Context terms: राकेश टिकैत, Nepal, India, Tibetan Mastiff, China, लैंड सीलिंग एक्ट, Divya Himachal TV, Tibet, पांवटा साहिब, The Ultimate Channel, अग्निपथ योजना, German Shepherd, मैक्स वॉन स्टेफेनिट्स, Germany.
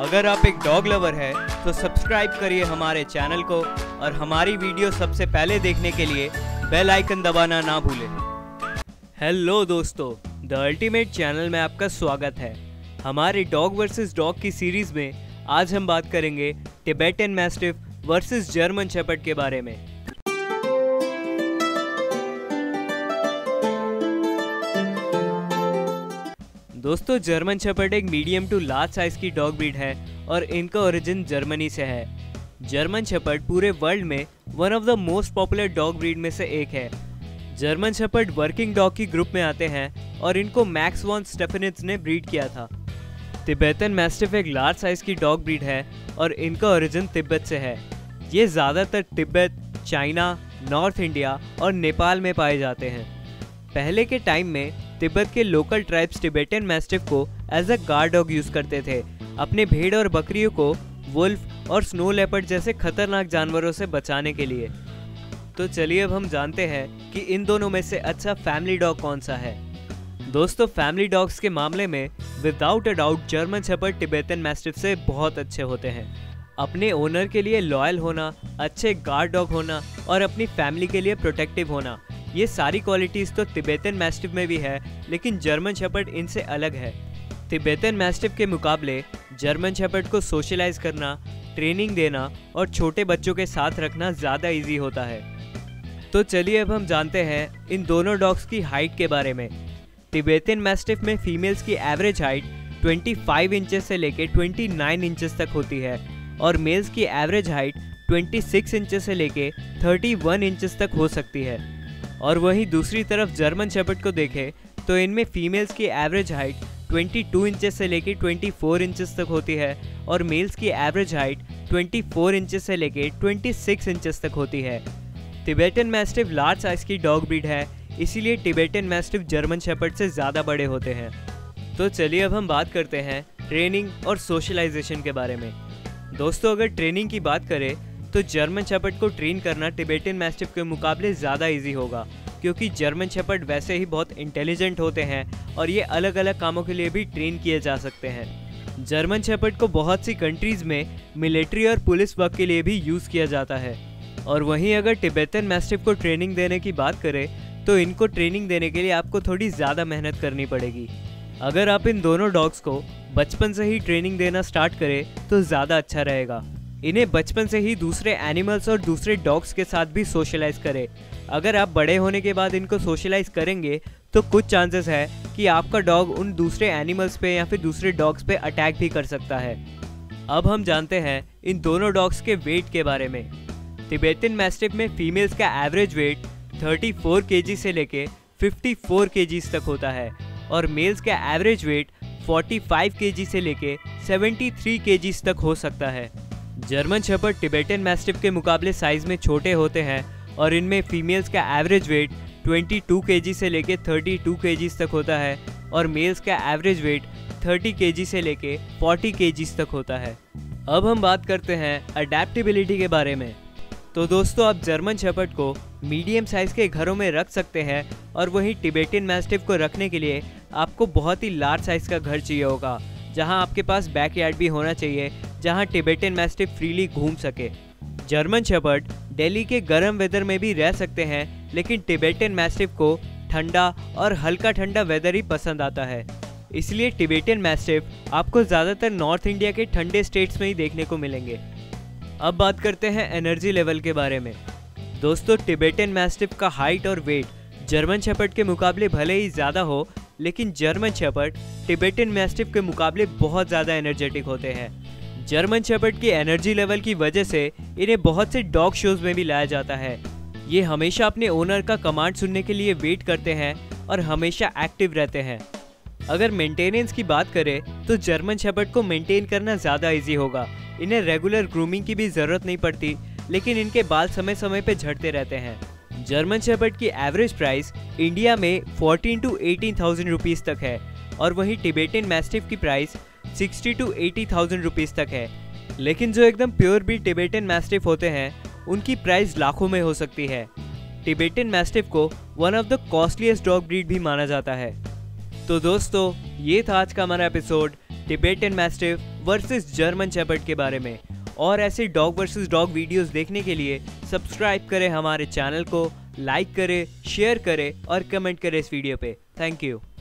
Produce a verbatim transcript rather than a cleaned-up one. अगर आप एक डॉग लवर है तो सब्सक्राइब करिए हमारे चैनल को और हमारी वीडियो सबसे पहले देखने के लिए बेल आइकन दबाना ना भूलें। हेलो दोस्तों, द अल्टीमेट चैनल में आपका स्वागत है। हमारे डॉग वर्सेस डॉग की सीरीज़ में आज हम बात करेंगे Tibetan mastiff versus German shepherd के बारे में। दोस्तों, जर्मन शेपर्ड एक मीडियम टू लार्ज साइज की डॉग ब्रीड है और इनका ओरिजिन जर्मनी से है। जर्मन शेपर्ड पूरे वर्ल्ड में one of the most popular dog breed में से एक है। जर्मन शेपर्ड वर्किंग डॉग की ग्रुप में आते हैं और इनको मैक्स वॉन स्टेफेनिट्स ने ब्रीड किया था। तिब्बतन मैस्टिफ एक लार्ज साइज की डॉग ब्रीड है और इनका ओरिजिन तिब्बत से है। ये ज़्यादातर तिब्बत, चाइना, नॉर्थ इंडिया और नेपाल में पाए जाते हैं। पहले के टाइम में तिब्बत के लोकल ट्राइब्स टिबेटन मैस्टिफ को as a guard dog use करते थे। अपने भेड़ और बकरियों को वुल्फ और स्नो लेपर्ड जैसे खतरनाक जानवरों से बचाने के लिए। तो चलिए अब हम जानते हैं कि इन दोनों में से अच्छा फैमिली डॉग कौन सा है। दोस्तों, फैमिली डॉग्स के मामले में without a doubt German shepherd Tibetan mastiff से बहुत अच्छे होते हैं। अपने ओनर के लिए लॉयल होना, अच्छे गार्ड डॉग होना और अपनी फैमिली के लिए प्रोटेक्टिव होना, ये सारी क्वालिटीज़ तो तिब्बतन मैस्टिफ में भी है, लेकिन जर्मन शेपर्ड इनसे अलग है। तिब्बतन मैस्टिफ के मुकाबले जर्मन शेपर्ड को सोशलाइज करना, ट्रेनिंग देना और छोटे बच्चों के साथ रखना ज़्यादा इजी होता है। तो चलिए अब हम जानते हैं इन दोनों डॉग्स की हाइट के बारे में। तिब्बतन मैस्टिफ में फीमेल्स की एवरेज हाइट पच्चीस इंचेस से लेकर उनतीस इंचेस तक होती है और मेल्स की एवरेज हाइट छब्बीस इंचेस से लेकर इकतीस इंचेस तक हो सकती है। और वहीं दूसरी तरफ जर्मन शेपर्ड को देखें तो इनमें फीमेल्स की एवरेज हाइट बाईस इंचेस से लेकर चौबीस इंचेस तक होती है और मेल्स की एवरेज हाइट चौबीस इंचेस से लेकर छब्बीस इंचेस तक होती है। तिबेटन मैस्टिफ लार्ज साइज की डॉग ब्रीड है, इसीलिए तिबेटन मैस्टिफ जर्मन शेपर्ड से ज़्यादा बड़े होते हैं। तो चलिए अब हम बात करते हैं ट्रेनिंग और सोशलाइजेशन के बारे में। दोस्तों, अगर ट्रेनिंग की बात करें तो जर्मन शेपर्ड को ट्रेन करना टिबेटन मैस्टिफ के मुकाबले ज़्यादा इजी होगा, क्योंकि जर्मन शेपर्ड वैसे ही बहुत इंटेलिजेंट होते हैं और ये अलग अलग कामों के लिए भी ट्रेन किए जा सकते हैं। जर्मन शेपर्ड को बहुत सी कंट्रीज़ में मिलिट्री और पुलिस वर्क के लिए भी यूज़ किया जाता है। और वहीं अगर टिबेटन मैस्टिफ को ट्रेनिंग देने की बात करें तो इनको ट्रेनिंग देने के लिए आपको थोड़ी ज़्यादा मेहनत करनी पड़ेगी। अगर आप इन दोनों डॉग्स को बचपन से ही ट्रेनिंग देना स्टार्ट करें तो ज़्यादा अच्छा रहेगा। इन्हें बचपन से ही दूसरे एनिमल्स और दूसरे डॉग्स के साथ भी सोशलाइज करें। अगर आप बड़े होने के बाद इनको सोशलाइज करेंगे तो कुछ चांसेस है कि आपका डॉग उन दूसरे एनिमल्स पे या फिर दूसरे डॉग्स पे अटैक भी कर सकता है। अब हम जानते हैं इन दोनों डॉग्स के वेट के बारे में। तिबेटन मैस्टिफ में फीमेल्स का average weight thirty four K G से लेके फिफ्टी फोर के जी तक होता है और मेल्स का एवरेज वेट फोर्टी फाइव के जी से लेके सेवेंटी थ्री के जी तक हो सकता है। जर्मन शेपर्ड टिबेटन मैस्टिफ के मुकाबले साइज़ में छोटे होते हैं और इनमें फीमेल्स का एवरेज वेट बाईस केजी से लेके बत्तीस केजी तक होता है और मेल्स का एवरेज वेट तीस केजी से लेके चालीस केजी तक होता है। अब हम बात करते हैं अडेप्टेबिलिटी के बारे में। तो दोस्तों, आप जर्मन शेपर्ड को मीडियम साइज़ के घरों में रख सकते हैं और वहीं टिबेटन मैस्टिफ को रखने के लिए आपको बहुत ही लार्ज साइज़ का घर चाहिए होगा, जहाँ आपके पास बैकयार्ड भी होना चाहिए, जहाँ टिबेटन मैस्टिफ फ्रीली घूम सके। जर्मन शेपर्ड दिल्ली के गर्म वेदर में भी रह सकते हैं, लेकिन टिबेटन मैस्टिफ को ठंडा और हल्का ठंडा वेदर ही पसंद आता है। इसलिए टिबेटन मैस्टिफ आपको ज़्यादातर नॉर्थ इंडिया के ठंडे स्टेट्स में ही देखने को मिलेंगे। अब बात करते हैं एनर्जी लेवल के बारे में। दोस्तों, टिबेटन मैस्टिफ का हाइट और वेट जर्मन शेपर्ड के मुकाबले भले ही ज़्यादा हो, लेकिन जर्मन शेपर्ड टिबेटन मैस्टिफ के मुकाबले बहुत ज़्यादा एनर्जेटिक होते हैं। जर्मन शेपर्ड की एनर्जी लेवल की वजह से इन्हें बहुत से डॉग शोज में भी लाया जाता है। ये हमेशा अपने ओनर का कमांड सुनने के लिए वेट करते हैं और हमेशा एक्टिव रहते हैं। अगर मेंटेनेंस की बात करें तो जर्मन शेपर्ड को मेंटेन करना ज़्यादा इजी होगा। इन्हें रेगुलर ग्रूमिंग की भी ज़रूरत नहीं पड़ती, लेकिन इनके बाल समय समय पर झड़ते रहते हैं। जर्मन शेपर्ड की एवरेज प्राइस इंडिया में fourteen to eighteen thousand rupees तक है और वहीं टिबेटन मैस्टिफ की price sixty to eighty thousand rupees तक है। लेकिन जो एकदम प्योर ब्रीड टिबेटन मैस्टिफ होते हैं उनकी प्राइस लाखों में हो सकती है। टिबेटन मैस्टिफ को one of the costliest dog breed भी माना जाता है। तो दोस्तों, ये था आज का हमारा episode. Tibetan mastiff versus German shepherd के बारे में और ऐसे डॉग वर्सेस डॉग वीडियोस देखने के लिए सब्सक्राइब करें हमारे चैनल को, लाइक करें, शेयर करें और कमेंट करें इस वीडियो पे। Thank you.